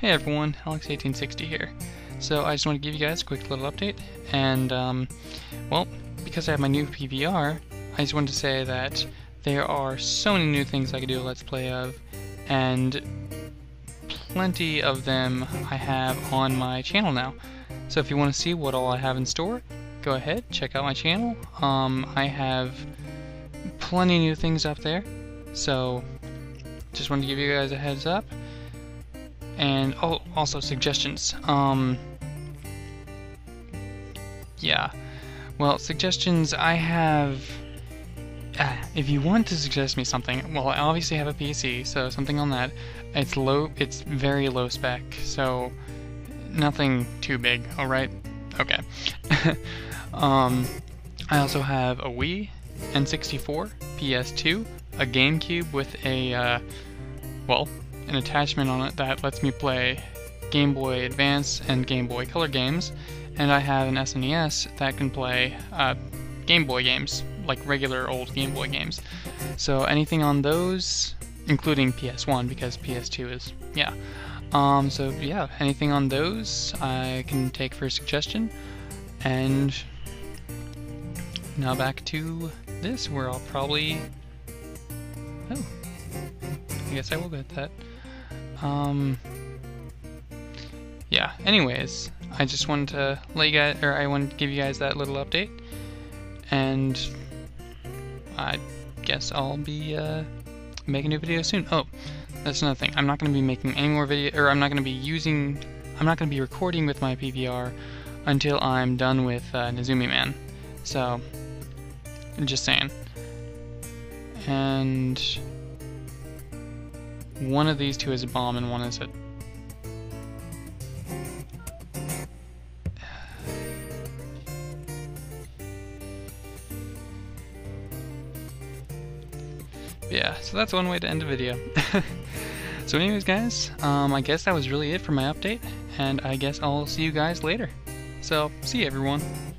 Hey everyone, Alex1860 here. So I just want to give you guys a quick little update, and well, because I have my new PVR, I just wanted to say that there are so many new things I could do a Let's Play of, and plenty of them I have on my channel now. So if you want to see what all I have in store, go ahead, check out my channel. I have plenty of new things up there, so just wanted to give you guys a heads up. And oh, also suggestions. Yeah. Well, suggestions I have. If you want to suggest me something, well, I obviously have a PC, so something on that. It's low. It's very low spec, so nothing too big. All right. Okay. I also have a Wii, N64, PS2, a GameCube with a well, an attachment on it that lets me play Game Boy Advance and Game Boy Color games, and I have an SNES that can play Game Boy games, like regular old Game Boy games. So anything on those, including PS1, because PS2 is, yeah. So yeah, anything on those I can take for a suggestion. And now back to this, where I'll probably, oh, I guess I will get that. Yeah, anyways, I just wanted to let you guys, or I wanted to give you guys that little update, and I guess I'll be making a new video soon. Oh, that's another thing. I'm not going to be making any more video, or I'm not going to be recording with my PVR until I'm done with Nizumi Man. So, just saying. And one of these two is a bomb and one is a... yeah, so that's one way to end a video. So anyways guys, I guess that was really it for my update, and I guess I'll see you guys later. So, see you everyone.